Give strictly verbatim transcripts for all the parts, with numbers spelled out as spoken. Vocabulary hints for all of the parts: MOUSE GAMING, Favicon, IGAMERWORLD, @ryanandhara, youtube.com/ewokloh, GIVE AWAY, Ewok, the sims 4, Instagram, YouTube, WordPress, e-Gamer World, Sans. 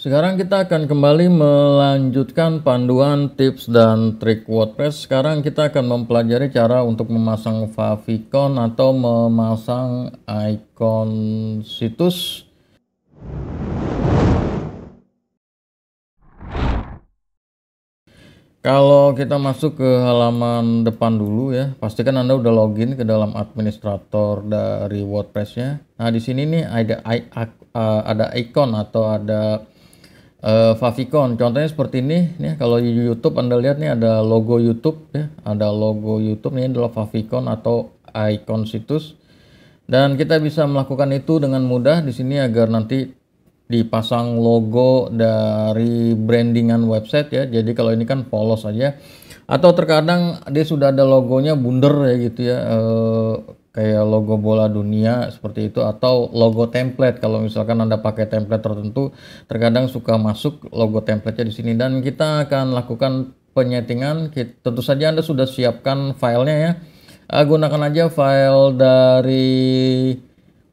Sekarang kita akan kembali melanjutkan panduan tips dan trik WordPress. Sekarang kita akan mempelajari cara untuk memasang favicon atau memasang icon situs. Kalau kita masuk ke halaman depan dulu ya, pastikan Anda udah login ke dalam administrator dari WordPress-nya. Nah, di sini nih ada ada icon atau ada Uh, favicon, contohnya seperti ini nih. Kalau di YouTube Anda lihat nih ada logo YouTube ya, ada logo YouTube nih, adalah favicon atau icon situs, dan kita bisa melakukan itu dengan mudah di sini agar nanti dipasang logo dari brandingan website ya. Jadi kalau ini kan polos aja, atau terkadang dia sudah ada logonya bundar ya gitu ya, uh, kayak logo bola dunia seperti itu, atau logo template. Kalau misalkan Anda pakai template tertentu, terkadang suka masuk logo template-nya di sini. Dan kita akan lakukan penyetingan. Tentu saja Anda sudah siapkan filenya ya, gunakan aja file dari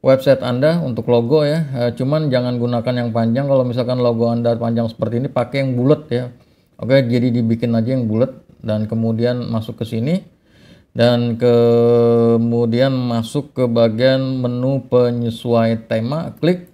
website Anda untuk logo ya, cuman jangan gunakan yang panjang. Kalau misalkan logo Anda panjang seperti ini, pakai yang bulat ya. Oke, jadi dibikin aja yang bulat dan kemudian masuk ke sini. Dan kemudian masuk ke bagian menu penyesuaian tema, klik.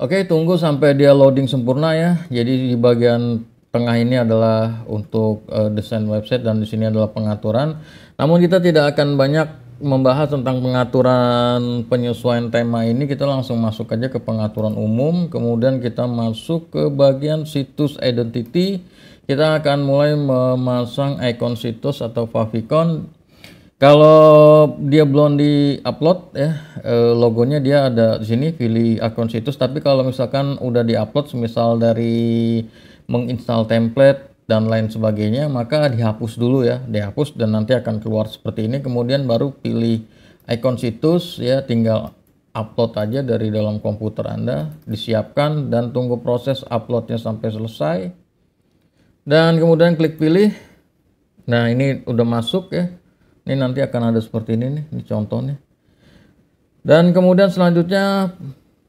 Oke, tunggu sampai dia loading sempurna ya. Jadi di bagian tengah ini adalah untuk uh, desain website, dan di sini adalah pengaturan. Namun kita tidak akan banyak membahas tentang pengaturan penyesuaian tema ini. Kita langsung masuk aja ke pengaturan umum. Kemudian kita masuk ke bagian situs identity. Kita akan mulai memasang icon situs atau favicon. Kalau dia belum di-upload ya, logonya dia ada di sini, pilih akun situs. Tapi kalau misalkan udah di-upload, semisal dari menginstal template dan lain sebagainya, maka dihapus dulu ya, dihapus dan nanti akan keluar seperti ini. Kemudian baru pilih icon situs ya, tinggal upload aja dari dalam komputer Anda, disiapkan dan tunggu proses uploadnya sampai selesai. Dan kemudian klik pilih. Nah, ini udah masuk ya. Ini nanti akan ada seperti ini nih, ini contohnya. Dan kemudian selanjutnya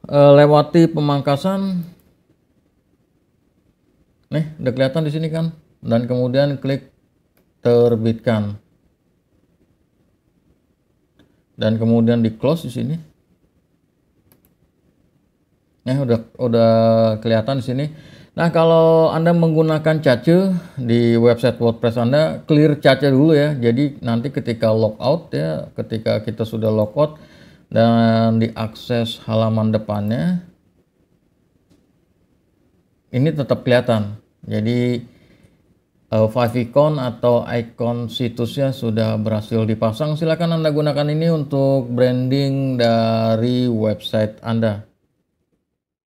lewati pemangkasan. Nih, udah kelihatan di sini kan. Dan kemudian klik terbitkan. Dan kemudian di close di sini. Nah, udah udah kelihatan di sini. Nah, kalau Anda menggunakan cache di website WordPress Anda, clear cache dulu ya. Jadi nanti ketika logout ya, ketika kita sudah logout dan diakses halaman depannya, ini tetap kelihatan. Jadi favicon atau icon situsnya sudah berhasil dipasang. Silakan Anda gunakan ini untuk branding dari website Anda.